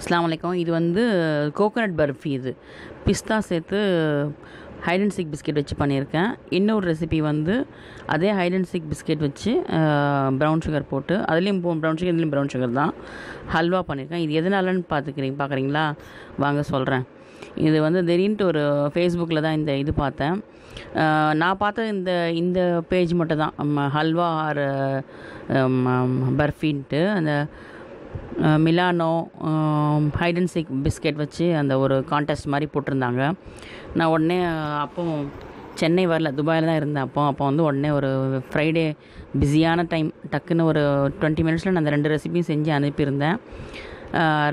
அஸ்ஸலாமு அலைக்கும். இது வந்து கோகோனட் பர்ஃபி, இது பிஸ்தா சேர்த்து ஹைட் அண்ட் சீக் பிஸ்கெட் வச்சு பண்ணியிருக்கேன். இன்னொரு ரெசிபி வந்து அதே ஹைட் அண்ட் சீக் பிஸ்கெட் வச்சு ப்ரௌன் சுகர் போட்டு அதுலேயும் ப்ரௌன் சுகர் இதுலேயும் ப்ரௌன் சுகர் தான் ஹல்வா பண்ணியிருக்கேன். இது எதனாலன்னு பார்க்குறீங்களா? வாங்க சொல்கிறேன். இது வந்து திடீர்னு ஒரு ஃபேஸ்புக்கில் தான் இது பார்த்தேன். நான் பார்த்த இந்த பேஜ் மட்டும் தான் ஹல்வா ஆர் பர்ஃபின்ட்டு அந்த Milano hide and seek biscuit வச்சு அந்த ஒரு கான்டெஸ்ட் மாதிரி போட்டிருந்தாங்க. நான் உடனே அப்போது சென்னை வரல, துபாயில் தான் இருந்தேன். அப்போ வந்து உடனே ஒரு ஃப்ரைடே பிஸியான டைம் டக்குன்னு ஒரு 20 மினிட்ஸில் நான் அந்த 2 ரெசிபியும் செஞ்சு அனுப்பியிருந்தேன்.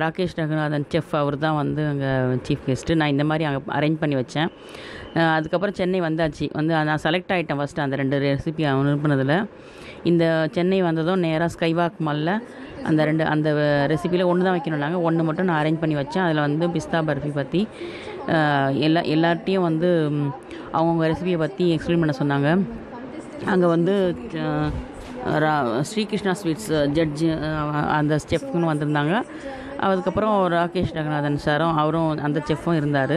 ராகேஷ் நகர் அதன் செஃப், அவர் தான் வந்து அங்கே சீஃப் கெஸ்ட்டு. நான் இந்த மாதிரி அங்கே அரேஞ்ச் பண்ணி வச்சேன். அதுக்கப்புறம் சென்னை வந்தாச்சு. வந்து நான் செலக்ட் ஆகிட்டேன் ஃபஸ்ட்டு அந்த 2 ரெசிபி அனுப்புனதில். இந்த சென்னை வந்ததும் நேராக ஸ்கைவாக் மாலில் அந்த ரெசிபியில் ஒன்று தான் வைக்கணும்னாங்க. ஒன்று மட்டும் நான் அரேஞ்ச் பண்ணி வச்சேன். அதில் வந்து பிஸ்தா பர்ஃபி பற்றி எல்லார்ட்டையும் வந்து அவங்கவுங்க ரெசிபியை பற்றி எக்ஸ்பிளைன் பண்ண சொன்னாங்க. அங்கே வந்து ஸ்ரீ கிருஷ்ணா ஸ்வீட்ஸ் ஜட்ஜு அந்த செஃப்னு வந்திருந்தாங்க. அதுக்கப்புறம் ராகேஷ் ரங்கநாதன் சாரும் அவரும் அந்த செஃப்பும் இருந்தார்.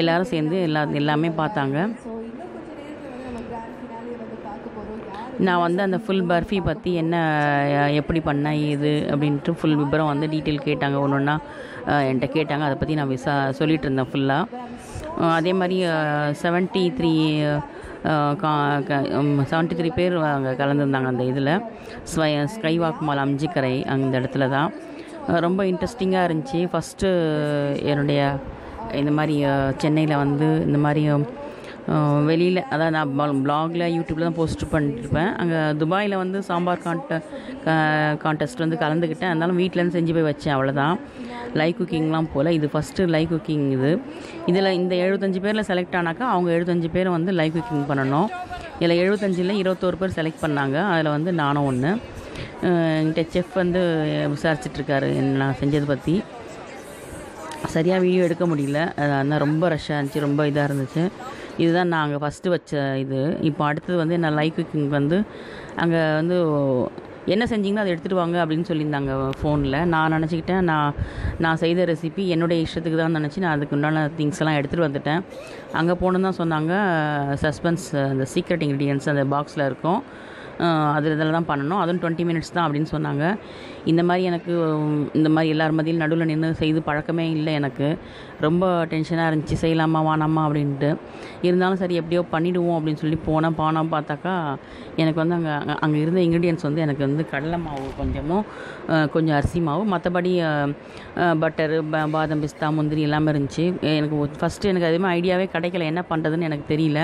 எல்லோரும் சேர்ந்து எல்லாமே பார்த்தாங்க. நான் வந்து அந்த ஃபுல் பர்ஃபி பற்றி என்ன எப்படி பண்ணேன் இது அப்படின்ட்டு ஃபுல் விபரம் வந்து டீட்டெயில் கேட்டாங்க. ஒன்று ஒன்றா என்கிட்ட கேட்டாங்க. அதை பற்றி நான் சொல்லிகிட்டு இருந்தேன் ஃபுல்லாக. அதே மாதிரி 73 பேர் அங்கே கலந்துருந்தாங்க அந்த இதில். ஸ்கைவாக் மால் அம்ஜிக்கரை அந்த இடத்துல தான் ரொம்ப இன்ட்ரெஸ்டிங்காக இருந்துச்சு. ஃபஸ்ட்டு என்னுடைய இந்த மாதிரி சென்னையில் வந்து இந்த மாதிரி வெளியில், அதாவது நான் ப்ளாகில் யூடியூப்பில் தான் போஸ்ட் பண்ணிட்டுருப்பேன். அங்கே துபாயில் வந்து சாம்பார் கான்டெஸ்ட் வந்து கலந்துக்கிட்டேன். அதனால வீட்டிலேருந்து செஞ்சு போய் வச்சேன், அவ்வளோதான். லைவ் குக்கிங்லாம் போல் இது ஃபஸ்ட்டு லைவ் குக்கிங். இதில் இந்த 75 பேரில் செலக்ட் ஆனாக்கா அவங்க 75 பேர் வந்து லைவ் குக்கிங் பண்ணணும். இதில் 75ல் 21 பேர் செலக்ட் பண்ணாங்க. அதில் வந்து நானும் ஒன்று. என்கிட்ட செஃப் வந்து விசாரிச்சிட்ருக்காரு நான் செஞ்சது பற்றி. சரியாக வீடியோ எடுக்க முடியல, அதனால் ரொம்ப ரஷ்ஷாக இருந்துச்சு, ரொம்ப இதாக இருந்துச்சு. இதுதான் நான் அங்கே ஃபஸ்ட்டு வச்ச இது. இப்போ அடுத்தது வந்து நான் லைவ் குக்கிங் வந்து அங்கே வந்து என்ன செஞ்சிங்கன்னா அதை எடுத்துகிட்டு வாங்க அப்படின்னு சொல்லியிருந்தாங்க ஃபோனில். நான் நினச்சிக்கிட்டேன் நான் செய்த ரெசிபி என்னுடைய இஷ்டத்துக்கு தான் நினச்சி நான் அதுக்கு உண்டான திங்ஸ் எல்லாம் எடுத்துகிட்டு வந்துட்டேன். அங்கே போகணுன்னு தான் சொன்னாங்க. சஸ்பென்ஸ், அந்த சீக்ரெட் இன்க்ரீடியன்ஸ் அந்த பாக்ஸில் இருக்கும், அதில் இதில் தான் பண்ணணும். அதுவும் 20 மினிட்ஸ் தான் அப்படின்னு சொன்னாங்க. இந்த மாதிரி எனக்கு இந்த மாதிரி எல்லார் மதியில் நடுவில் நின்று செய்து பழக்கமே இல்லை. எனக்கு ரொம்ப டென்ஷனாக இருந்துச்சு, செய்யலாமா வானாமா அப்படின்ட்டு. இருந்தாலும் சரி எப்படியோ பண்ணிவிடுவோம் அப்படின்னு சொல்லி போனால் பார்த்தாக்கா எனக்கு வந்து அங்கே இருந்த இன்க்ரீடியன்ஸ் வந்து எனக்கு வந்து கடலை மாவு கொஞ்சம் அரிசி மாவு, மற்றபடி பட்டரு, பாதாம், பிஸ்தா, முந்திரி எல்லாமே இருந்துச்சு. எனக்கு ஃபஸ்ட்டு எனக்கு எதுவுமே ஐடியாவே கிடைக்கல, என்ன பண்ணுறதுன்னு எனக்கு தெரியல.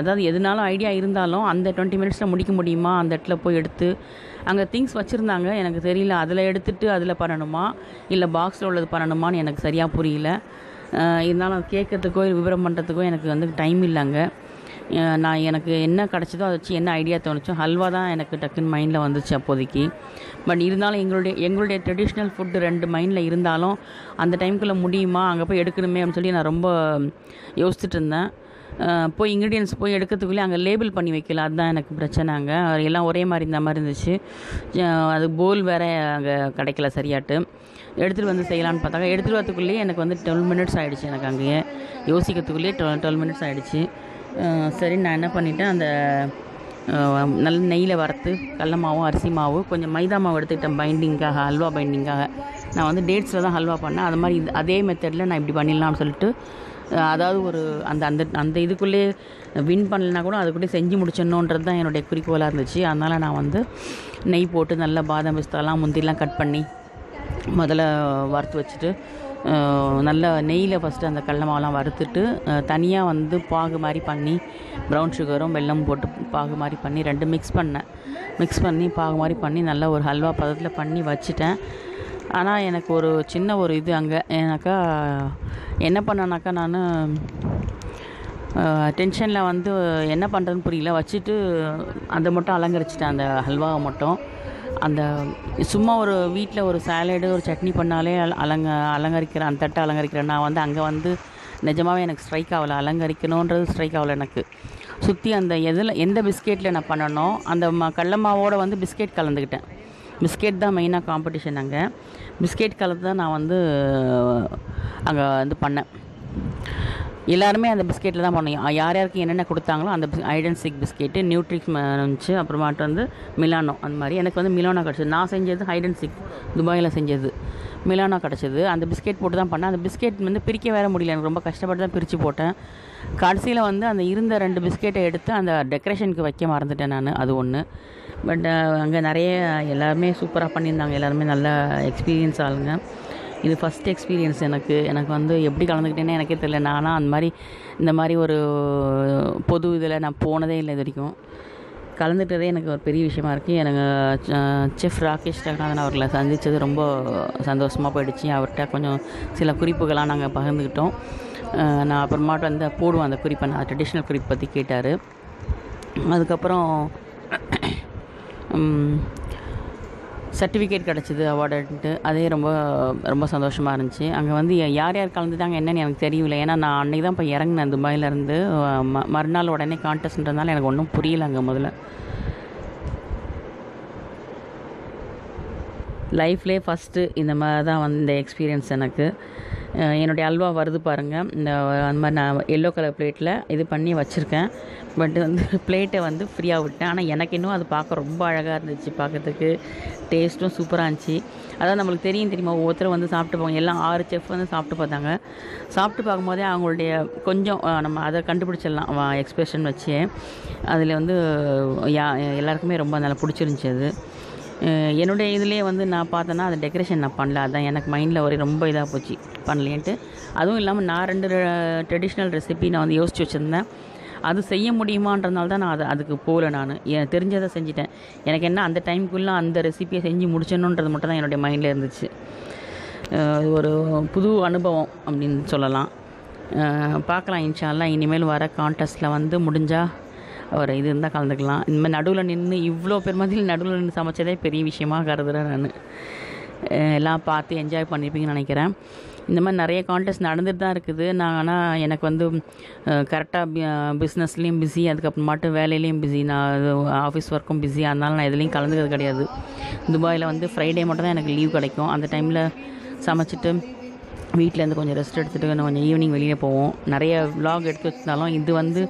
அதாவது எதுனாலும் ஐடியா இருந்தாலும் அந்த 20 மினிட்ஸில் முடிக்க முடியுமா? அந்த இடத்துல போய் எடுத்து அங்கே திங்ஸ் வச்சுருந்தாங்க, எனக்கு தெரியல. அதில் எடுத்துகிட்டு அதில் பண்ணணுமா இல்லை பாக்ஸில் உள்ளது பண்ணணுமான்னு எனக்கு சரியாக புரியல. இருந்தாலும் அது கேட்கறதுக்கோ விவரம் பண்ணுறதுக்கோ எனக்கு வந்து டைம் இல்லைங்க. எனக்கு என்ன கிடச்சதோ அதை வச்சு என்ன ஐடியா தோணுச்சோ ஹல்வா தான் எனக்கு டக்குன்னு மைண்டில் வந்துச்சு அப்போதைக்கு. பட் இருந்தாலும் எங்களுடைய ட்ரெடிஷ்னல் ஃபுட்டு 2 மைண்டில் இருந்தாலும் அந்த டைமுக்குள்ளே முடியுமா, அங்கே போய் எடுக்கணுமே அப்படின்னு சொல்லி நான் ரொம்ப யோசிச்சுட்டு இருந்தேன். போய் இன்க்ரீடியன்ஸ் போய் எடுக்கிறதுக்குள்ளே அங்கே லேபிள் பண்ணி வைக்கல, அதுதான் எனக்கு பிரச்சனைங்க. எல்லாம் ஒரே மாதிரி இந்த மாதிரி இருந்துச்சு. அது போல் வேறு அங்கே கிடைக்கல சரியாட்டு. எடுத்துகிட்டு வந்து செய்யலான்னு பார்த்தாங்க. எடுத்துகிட்டு வரத்துக்குள்ளேயே எனக்கு வந்து 12 மினிட்ஸ் ஆகிடுச்சு. எனக்கு அங்கேயே யோசிக்கிறதுக்குள்ளேயே 12 மினிட்ஸ் ஆகிடுச்சு. சரி, நான் என்ன பண்ணிட்டேன், அந்த நல்ல நெய்யில் வறுத்து கடலை மாவும் அரிசி மாவு கொஞ்சம் மைதா மாவு எடுத்துக்கிட்டேன் பைண்டிங்காக, ஹல்வா பைண்டிங்காக. நான் வந்து டேட்ஸில் தான் ஹல்வா பண்ணேன். அது மாதிரி அதே மெத்தடில் நான் இப்படி பண்ணிடலாம்னு சொல்லிட்டு, அதாவது ஒரு அந்த அந்த அந்த இதுக்குள்ளேயே வின் பண்ணலைனா கூட அதுக்குள்ளேயே செஞ்சு முடிச்சிடணுன்றது தான் என்னுடைய குறிக்கோளாக இருந்துச்சு. அதனால் நான் வந்து நெய் போட்டு நல்லா பாதாம், பிஸ்தாலாம், முந்திரிலாம் கட் பண்ணி முதல்ல வறுத்து வச்சுட்டு நல்லா நெய்யில் ஃபஸ்ட்டு அந்த கடலை மாவெல்லாம் வறுத்துட்டு தனியாக வந்து பாகு மாதிரி பண்ணி ப்ரௌன் சுகரும் வெல்லமும் போட்டு பாகு மாதிரி பண்ணி ரெண்டு மிக்ஸ் பண்ணி பாகு மாதிரி பண்ணி நல்லா ஒரு ஹல்வா பதத்தில் பண்ணி வச்சுட்டேன். ஆனால் எனக்கு ஒரு சின்ன ஒரு இது அங்கே எனக்கா என்ன பண்ணனாக்கா, நான் டென்ஷனில் வந்து என்ன பண்ணுறதுன்னு புரியல. வச்சுட்டு அதை மட்டும் அலங்கரிச்சிட்டேன், அந்த ஹல்வாவை மட்டும். அந்த சும்மா ஒரு வீட்டில் ஒரு சாலடு, ஒரு சட்னி பண்ணாலே அலங்கரிக்கிறேன், அந்த தட்டை அலங்கரிக்கிறேன். நான் வந்து அங்கே வந்து நிஜமாகவே எனக்கு ஸ்ட்ரைக் ஆகலை, அலங்கரிக்கணுன்றது ஸ்ட்ரைக் ஆகலை எனக்கு. சுற்றி அந்த எந்த பிஸ்கெட்டில் நான் பண்ணணும், அந்த கடலை மாவோடு வந்து பிஸ்கெட் கலந்துக்கிட்டேன். பிஸ்கெட் தான் மெயினாக காம்படிஷன். அங்கே பிஸ்கெட் கலந்து தான் நான் வந்து அங்கே வந்து பண்ணேன். எல்லாருமே அந்த பிஸ்கெட்டில் தான் பண்ணோம். யார் யாருக்கு என்னென்ன கொடுத்தாங்களோ அந்த ஹைடன்சிக் பிஸ்கெட்டு, நியூட்ரிக்ஸ் இருந்துச்சு, அப்புறமாட்டு வந்து மிலானோ, அந்த மாதிரி. எனக்கு வந்து மிலானோ கிடச்சிது. நான் செஞ்சது ஹைடன்சிக் துபாயில் செஞ்சது, மிலானோ கிடச்சிது. அந்த பிஸ்கெட் போட்டு தான் பண்ணேன். அந்த பிஸ்கெட் வந்து பிரிக்க வேற முடியல, எனக்கு ரொம்ப கஷ்டப்பட்டு தான் பிரித்து போட்டேன். கடைசியில் வந்து அந்த இருந்த 2 பிஸ்கெட்டை எடுத்து அந்த டெக்கரேஷனுக்கு வைக்க மறந்துட்டேன் நான், அது ஒன்று. பட் அங்கே நிறைய எல்லாருமே சூப்பராக பண்ணியிருந்தாங்க, எல்லாருமே நல்லா எக்ஸ்பீரியன்ஸ் ஆளுங்க. இது ஃபஸ்ட் எக்ஸ்பீரியன்ஸ் எனக்கு. வந்து எப்படி கலந்துக்கிட்டேன்னா எனக்கே தெரியல. நானாக அந்த மாதிரி ஒரு பொது இதில் நான் போனதே இல்லை இது வரைக்கும். கலந்துட்டதே எனக்கு ஒரு பெரிய விஷயமா இருக்குது. எனக்கு செஃப் ராகேஷ் நகர் அவர்களை சந்தித்தது ரொம்ப சந்தோஷமாக போயிடுச்சு. அவர்கிட்ட கொஞ்சம் சில குறிப்புகளாக நாங்கள் பகிர்ந்துக்கிட்டோம். நான் அப்புறமாட்டு வந்து போடுவேன் அந்த குறிப்பை, நான் ட்ரெடிஷ்னல் குறிப்பு பற்றி கேட்டார். அதுக்கப்புறம் சர்டிஃபிகேட் கிடச்சிது, அவார்டுன்ட்டு. அதே ரொம்ப ரொம்ப சந்தோஷமாக இருந்துச்சு. அங்கே வந்து யார் யார் கலந்துட்டாங்க என்னென்னு எனக்கு தெரியல, ஏன்னா நான் அன்றைக்கி தான் இப்போ இறங்கினேன் துபாயிலேருந்து. மறுநாள் உடனே கான்டெஸ்ட்ன்றதுனால எனக்கு ஒன்றும் புரியல. அங்கே முதல்ல லைஃப்லேயே ஃபஸ்ட்டு இந்த மாதிரி தான் வந்து இந்த எக்ஸ்பீரியன்ஸ் எனக்கு. என்னுடைய அல்வா வருது பாருங்கள், இந்த அந்த மாதிரி நான் எல்லோ கலர் பிளேட்டில் இது பண்ணி வச்சுருக்கேன். பட் வந்து பிளேட்டை வந்து ஃப்ரீயாக விட்டேன். ஆனால் எனக்கு இன்னும் அது பார்க்க ரொம்ப அழகாக இருந்துச்சு, பார்க்கறதுக்கு டேஸ்ட்டும் சூப்பராக இருந்துச்சு. அதாவது நம்மளுக்கு தெரியுமா, ஒவ்வொருத்தரும் வந்து சாப்பிட்டு போவாங்க. எல்லாம் 6 செஃப் வந்து சாப்பிட்டு பார்த்தாங்க. சாப்பிட்டு பார்க்கும்போதே அவங்களுடைய கொஞ்சம் நம்ம அதை கண்டுபிடிச்சிடலாம் எக்ஸ்பிரஷன் வச்சு. அதில் வந்து எல்லாருக்குமே ரொம்ப நல்லா பிடிச்சிருந்துச்சி. அது என்னுடைய இதிலே வந்து நான் பார்த்தேன்னா அது டெக்கரேஷன் நான் பண்ணல, அதுதான் எனக்கு மைண்டில் ஒரே ரொம்ப இதாக போச்சு, பண்ணலேன்ட்டு. அதுவும் இல்லாமல் நான் 2 ட்ரெடிஷ்னல் ரெசிபி நான் வந்து யோசித்து வச்சுருந்தேன். அது செய்ய முடியுமான்றதுனால தான் நான் அதுக்கு போகல. நான் எனக்கு தெரிஞ்சதை செஞ்சுட்டேன். எனக்கு என்ன அந்த டைமுக்குள்ளே அந்த ரெசிபியை செஞ்சு முடிச்சணுன்றது மட்டும் தான் என்னுடைய மைண்டில் இருந்துச்சு. அது ஒரு புது அனுபவம் அப்படின்னு சொல்லலாம். பார்க்கலாம் இன்ஷா அல்லாஹ். இனிமேல் வர கான்டெஸ்ட்டில் வந்து முடிஞ்சால் ஒரு இது இருந்தால் கலந்துக்கலாம். இனிமேல் நடுவில் நின்று இவ்வளோ பேர் மதியில் நடுவில் நின்று சமைச்சதே பெரிய விஷயமாக கருதுகிறேன் நான். எல்லாம் பார்த்து என்ஜாய் பண்ணியிருப்பீங்கன்னு நினைக்கிறேன். இந்த மாதிரி நிறைய கான்டெஸ்ட் நடந்துட்டு தான் இருக்குது. நான் ஆனால் எனக்கு வந்து கரெக்டாக பிஸ்னஸ்லேயும் பிஸி, அதுக்கப்புறமாட்டு வேலையிலையும் பிஸி. நான் ஆஃபீஸ் ஒர்க்கும் பிஸி, அதனால் நான் எதுலேயும் கலந்துக்கிறது கிடையாது. துபாயில் வந்து ஃப்ரைடே மட்டும் தான் எனக்கு லீவ் கிடைக்கும். அந்த டைமில் சமைச்சிட்டு வீட்டிலேருந்து கொஞ்சம் ரெஸ்ட் எடுத்துகிட்டு கொஞ்சம் ஈவினிங் வெளியே போவோம். நிறைய விலாக் எடுத்து வச்சிருந்தாலும் இது வந்து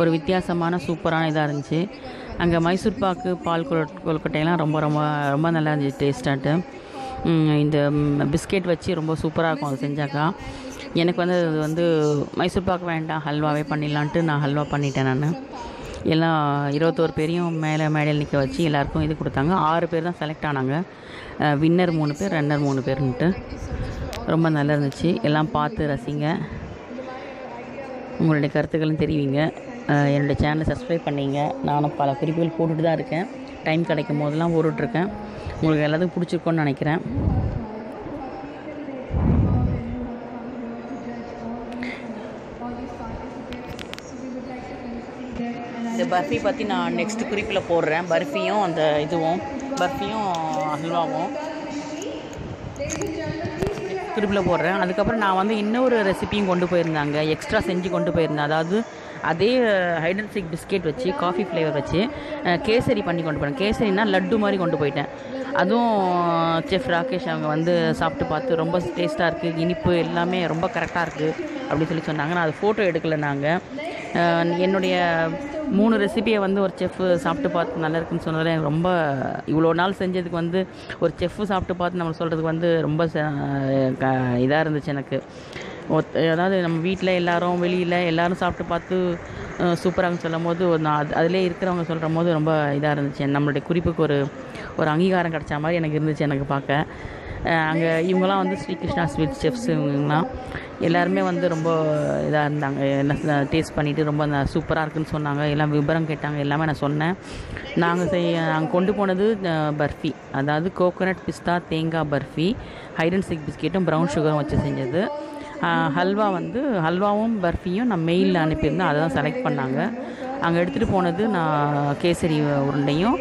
ஒரு வித்தியாசமான சூப்பரான இதாக இருந்துச்சு. அங்கே மைசூர் பாக்கு, பால் கொழுக்கட்டையெல்லாம் ரொம்ப ரொம்ப ரொம்ப நல்லா இருந்துச்சு டேஸ்டாட்டு. இந்த பிஸ்கெட் வச்சு ரொம்ப சூப்பராக இருக்கும் அது செஞ்சாக்கா. எனக்கு வந்து அது வந்து மைசூர் பாக்கு வேண்டாம், ஹல்வாவே பண்ணிடலான்ட்டு நான் ஹல்வா பண்ணிட்டேன். நான் எல்லாம் 21 பேரையும் மேடையில் நிற்க வச்சு எல்லாேருக்கும் இது கொடுத்தாங்க. 6 பேர் தான் செலக்ட் ஆனாங்க. வின்னர் 3 பேர், ரன்னர் 3 பேருன்ட்டு ரொம்ப நல்லா இருந்துச்சு. எல்லாம் பார்த்து ரசிங்க. உங்களுடைய கருத்துக்களும் தெரிவிங்க. என்னுடைய சேனலை சப்ஸ்கிரைப் பண்ணிங்க. நானும் பல குறிப்புகள் போட்டுகிட்டு தான் இருக்கேன். டைம் கிடைக்கும் போதெல்லாம் ஓடிட்டுருக்கேன். உங்களுக்கு எல்லாத்துக்கும் பிடிச்சிருக்கோன்னு நினைக்கிறேன். இந்த பர்ஃபி பற்றி நான் நெக்ஸ்ட்டு குறிப்பில் போடுறேன். பர்ஃபியும் அந்த இதுவும் பர்ஃபியும் அல்வாவும் குறிப்பில் போடுறேன். அதுக்கப்புறம் நான் வந்து இன்னொரு ரெசிபியும் கொண்டு போயிருந்தாங்க, எக்ஸ்ட்ரா செஞ்சு கொண்டு போயிருந்தேன். அதாவது அதே ஹைடன்சிக் பிஸ்கெட் வச்சு காஃபி ஃப்ளேவர் வச்சு கேசரி பண்ணி கொண்டு போனேன். கேசரினா லட்டு மாதிரி கொண்டு போயிட்டேன். அதுவும் செஃப் ராகேஷ் அவங்க வந்து சாப்பிட்டு பார்த்து ரொம்ப டேஸ்ட்டாக இருக்குது, இனிப்பு எல்லாமே ரொம்ப கரெக்டாக இருக்குது அப்படின்னு சொல்லி சொன்னாங்க. நான் அது ஃபோட்டோ எடுக்கலை. நாங்கள் என்னுடைய 3 ரெசிபியை வந்து ஒரு செஃப்பு சாப்பிட்டு பார்த்து நல்லா இருக்குன்னு சொன்னதில் எனக்கு ரொம்ப இவ்வளோ நாள் செஞ்சதுக்கு வந்து ஒரு செஃப்பு சாப்பிட்டு பார்த்து நம்ம சொல்கிறதுக்கு வந்து ரொம்ப இதாக இருந்துச்சு எனக்கு. அதாவது நம்ம வீட்டில் எல்லோரும் வெளியில் எல்லோரும் சாப்பிட்டு பார்த்து சூப்பராக சொல்லும் போது நான் அதிலே இருக்கிறவங்க சொல்கிற போது ரொம்ப இதாக இருந்துச்சு. நம்மளுடைய குறிப்புக்கு ஒரு அங்கீகாரம் கிடைச்ச மாதிரி எனக்கு இருந்துச்சு எனக்கு பார்க்க. அங்கே இவங்களாம் வந்து ஸ்ரீ கிருஷ்ணா ஸ்வீட்ஸ் செஃப்ஸ், இவங்களாம் எல்லாருமே வந்து ரொம்ப இதாக இருந்தாங்க. எல்லாம் டேஸ்ட் பண்ணிவிட்டு ரொம்ப சூப்பராக இருக்குன்னு சொன்னாங்க. எல்லாம் விபரம் கேட்டாங்க, எல்லாமே நான் சொன்னேன். நாங்கள் கொண்டு போனது பர்ஃபி, அதாவது கோகோனட் பிஸ்தா தேங்காய் பர்ஃபி, ஹைடன்சிக் பிஸ்கெட்டும் ப்ரௌன் சுகரும் வச்சு செஞ்சது. ஹல்வா வந்து ஹல்வாவும் பர்ஃபியும் நான் மெயிலில் அனுப்பியிருந்தேன், அதை தான் செலக்ட் பண்ணாங்க. அங்கே எடுத்துகிட்டு போனது நான் கேசரி உருண்டையும்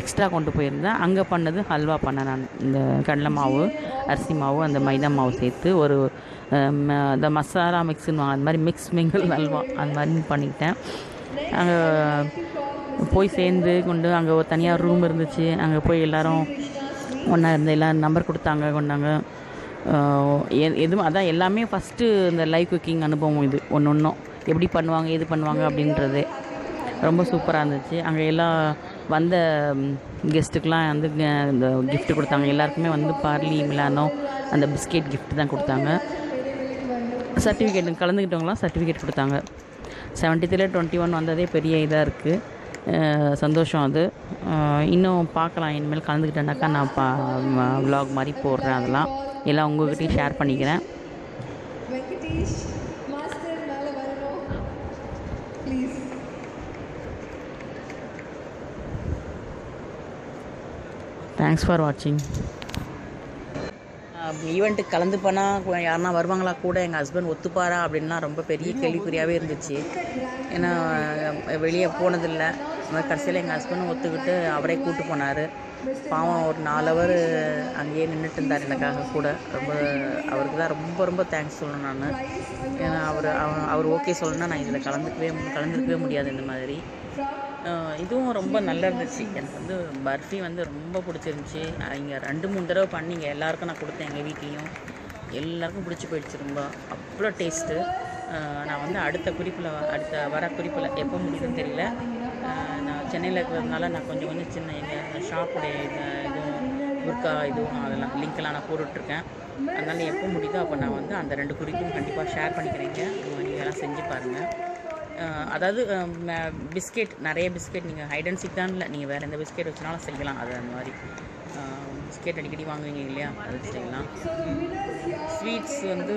எக்ஸ்ட்ரா கொண்டு போயிருந்தேன். அங்கே பண்ணது ஹல்வா பண்ணேன் நான். இந்த கடலை மாவு, அரிசி மாவு, அந்த மைதா மாவு சேர்த்து ஒரு இந்த மசாலா மிக்ஸுன்னு அந்த மாதிரி மிங்கிள் ஹல்வா அந்த மாதிரி பண்ணிக்கிட்டேன். அங்கே போய் சேர்ந்து கொண்டு அங்கே ஒரு தனியாக ரூம் இருந்துச்சு. அங்கே போய் எல்லோரும் ஒன்றா இருந்தெல்லாம் நம்பர் கொடுத்தாங்க கொண்டாங்க. எதுவும் அதான் எல்லாமே ஃபஸ்ட்டு இந்த லைவ் குக்கிங் அனுபவம் இது ஒன்று ஒன்றும் எப்படி பண்ணுவாங்க எது பண்ணுவாங்க அப்படின்றது ரொம்ப சூப்பராக இருந்துச்சு. அங்கே எல்லாம் வந்த கெஸ்ட்டுக்கெலாம் வந்து இந்த கிஃப்ட் கொடுத்தாங்க. எல்லாருக்குமே வந்து பார்லி மிலானோ அந்த பிஸ்கெட் கிஃப்ட் தான் கொடுத்தாங்க. சர்டிஃபிகேட் கலந்துக்கிட்டவங்களாம் சர்டிஃபிகேட் கொடுத்தாங்க. 73-21 வந்ததே பெரிய இதாக இருக்குது, சந்தோஷம். அது இன்னும் பார்க்கலாம், இனிமேல் கலந்துக்கிட்டேன்னாக்கா நான் விலாக் மாதிரி போடுறேன். அதெல்லாம் எல்லாம் உங்கள்கிட்டையும் ஷேர் பண்ணிக்கிறேன். தேங்க்ஸ் ஃபார் வாட்சிங். ஈவெண்ட்டுக்கு கலந்து போனால் யாருன்னா வருவாங்களா கூட, எங்கள் ஹஸ்பண்ட் ஒத்துப்பாரா அப்படின்னா ரொம்ப பெரிய கேள்விக்குறியாகவே இருந்துச்சு. ஏன்னா வெளியே போனதில்லை. கடைசியில் எங்கள் ஹஸ்பண்டும் ஒத்துக்கிட்டு அவரே கூப்பிட்டு போனார். பாவம் ஒரு 4 hours அங்கேயே நின்றுட்டு இருந்தார் எனக்காக கூட. ரொம்ப அவருக்கு தான் ரொம்ப ரொம்ப தேங்க்ஸ் சொல்லணும் நான். ஏன்னா அவர் ஓகே சொல்லணும்னா நான் இதில் கலந்துக்கவே முடியாது. இந்த மாதிரி இதுவும் ரொம்ப நல்லா இருந்துச்சு. எனக்கு வந்து பர்ஃபி வந்து ரொம்ப பிடிச்சிருந்துச்சி. இங்கே 2-3 தடவை பண்ணிங்க எல்லாேருக்கும் நான் கொடுத்தேன். எங்கள் வீட்லேயும் எல்லாேருக்கும் பிடிச்சி போயிடுச்சு. ரொம்ப அவ்வளோ டேஸ்ட்டு. நான் வந்து அடுத்த வர குறிப்பில் எப்போ முடியுதுன்னு தெரியல. நான் சென்னையில் இருக்கிறதுனால நான் கொஞ்சம் சின்ன எங்கள் ஷாப்புடைய இதுவும் புர்கா இதுவும் அதெல்லாம் லிங்க்கெல்லாம் நான் போட்டுட்ருக்கேன். அதனால் எப்போ முடியுதோ அப்போ நான் வந்து அந்த 2 குறிப்பும் கண்டிப்பாக ஷேர் பண்ணிக்கிறேங்க. நீங்கள் எல்லாம் செஞ்சு பாருங்கள். அதாவது பிஸ்கெட் நிறைய பிஸ்கெட் நீங்கள் ஹைட் அண்ட் சிக் தான் இல்லை, நீங்கள் வேறு எந்த பிஸ்கெட் வச்சுனாலும் செய்யலாம். அது அந்த மாதிரி பிஸ்கெட் அடிக்கடி வாங்குவீங்க இல்லையா, அது செய்யலாம். ஸ்வீட்ஸ் வந்து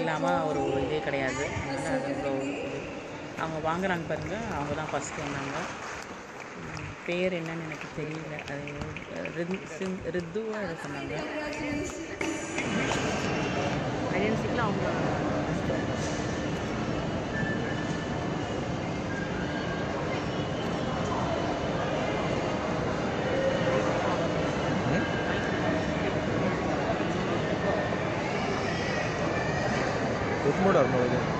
இல்லாமல் ஒரு இதே கிடையாது. அவங்க வாங்குறாங்க பாருங்கள், அவங்க தான் ஃபஸ்ட்டு வந்தாங்க. பேர் என்னன்னு எனக்கு தெரியல. அது ரித்துவாக இதை சொன்னாங்க. ஐடென்டிஃபிக்கில் அவங்க குட்மோட